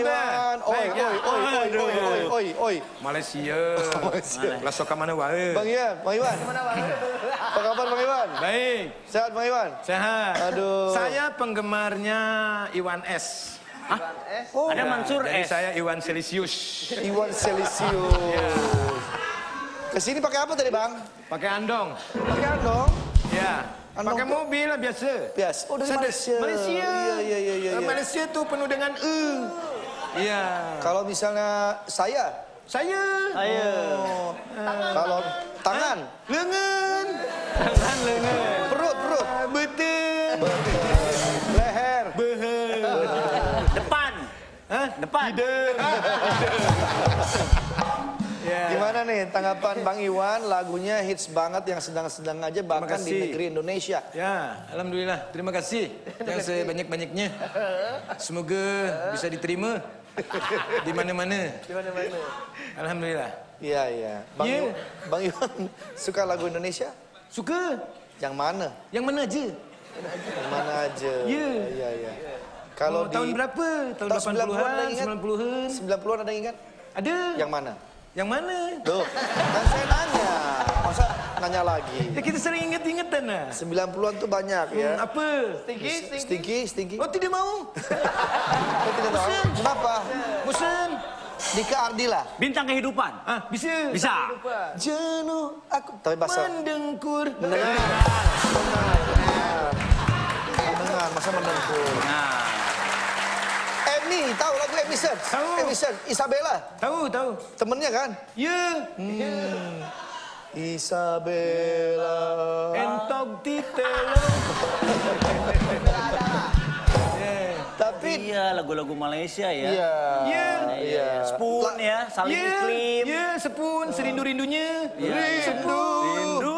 Taiwan. Oi. Malaysia. Lah sok mana wae. Bang Iwan, Bang Iwan. Mana wae. Apa kabar Bang Iwan? Baik. Sehat Bang Iwan? Sehat. Aduh. Saya penggemarnya Iwan S. Hah? Oh, ada Mansur S. Saya Iwan Celisius. Iwan Celisius. Kesini pakai apa tadi Bang? Pakai andong. Pakai andong? Ya. Pakai mobil lah biasa. Biasa. Oh dari Malaysia. Malaysia. Iya. Malaysia tuh penuh dengan e. Iya. Kalau misalnya saya. Saya. Oh. Kalau tangan. Lengan. Tangan lengan. Perut. Betul. Leher. Depan. Hah? Depan. Hidung. Gimana nih tanggapan Bang Iwan, lagunya hits banget yang sedang-sedang aja bahkan di negeri Indonesia. Ya, alhamdulillah. Terima kasih yang sebanyak-banyaknya. Semoga bisa diterima di mana-mana. Alhamdulillah. Iya. Bang Iwan suka lagu Indonesia? Suka. Yang mana? Yang mana aja. Yang mana aja. Iya. Kalau tahun berapa? Tahun 80-an, 90-an. 90-an ada yang ingat? Ada. Yang mana? Yang mana? Tuh, kan saya nanya. Masa nanya lagi? Ya kita sering inget-ingetan lah. 90-an tuh banyak ya. Apa? Stinky. Oh tidak mau. Oh tidak tahu. Kenapa? Bosan. Nike Ardilla. Bintang kehidupan. Ah, bisa. Jenuh aku. Tapi basah. Mendengar. Masa mendengkur. Nah. Emmy, tahu lagu Emmy Set? Tahu. Emmy Set, Isabella. Tahu. Temennya kan? Iya. Isabella. Entong titelo. Tapi iya, lagu-lagu Malaysia ya. Iya. Spoon ya, Saleem Iklim. Iya, Spoon, serindu-rindunya. Rindu.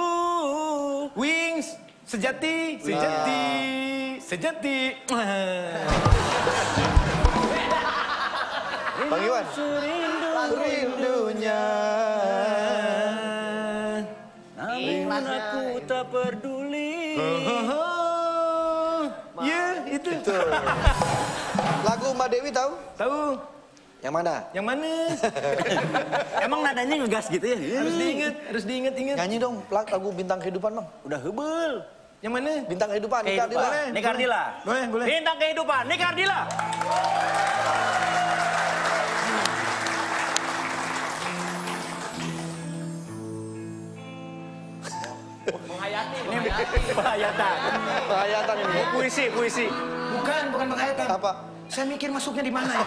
Wings, sejati. Bang Iwan, serindunya, namun aku tak peduli. Itu. Lagu Mbak Dewi tahu? Tahu. Yang mana? Emang nadanya ngegas gitu ya? Harus diingat. Nyanyi dong, lagu Bintang Kehidupan Bang. Udah hebel. Yang mana? Bintang Kehidupan, Nike Ardilla. Nike Ardilla. Boleh. Bintang Kehidupan, Nike Ardilla. Penghayatan ini. Puisi. Bukan penghayatan. Apa? Saya mikir masuknya di mana ya?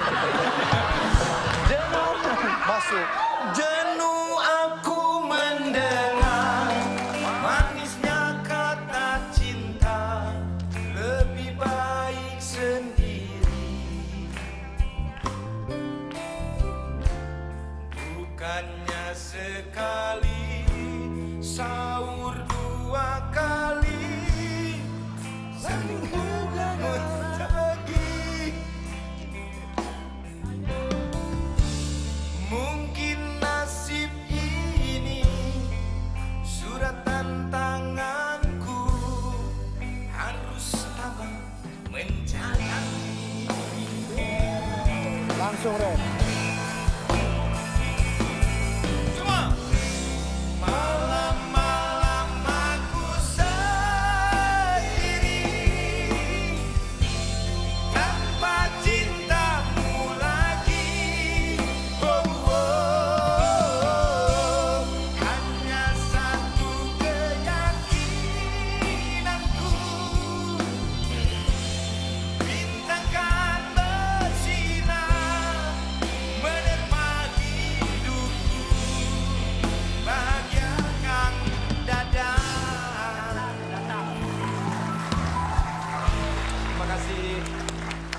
Jenuh. Masuk. Jenuh aku mendengar manisnya kata cinta, lebih baik sendiri. Bukannya sekali sahur dua kali, seminggu gak lagi. Mungkin nasib ini surat tantanganku, harus tabah menjalani. Langsung Ren.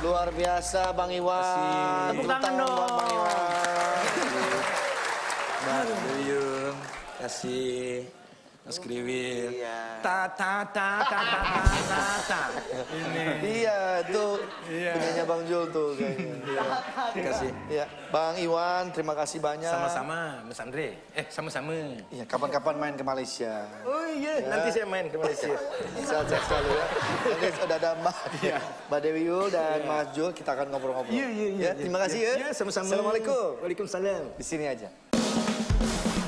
Luar biasa Bang Iwan. Tepuk tangan dong Bang Iwan. Mbak Dewiul, kasih. Mas Kriwil. Iya. Ta ta ta ta ta ta ta. Ini. Iya tuh. Iya. Punyanya Bang Jul tuh kayaknya. Iya. Terima kasih. Iya. Bang Iwan, terima kasih banyak. Sama-sama, Mas Andre. Sama-sama. Iya, kapan-kapan main ke Malaysia. Oh iya, ya. Nanti saya main ke Malaysia. Sehat-sehat selalu ya. Nanti sudah ada Mbak Dewiul dan Mas Jul, kita akan ngobrol-ngobrol. Iya, iya, iya. Terima kasih ya. Iya, sama-sama. Assalamualaikum. Waalaikumsalam. Di sini aja.